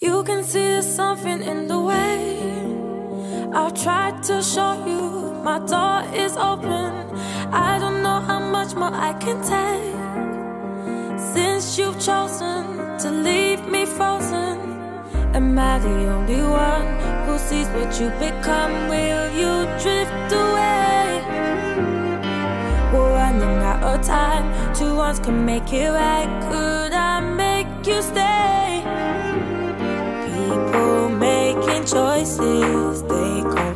You can see there's something in the way. I've tried to show you my door is open. I don't know how much more I can take. Since you've chosen to leave me frozen, am I the only one who sees what you become? Will you drift away? We're running out of time. 2 ones can make it right. Could I make you stay? People making choices, they go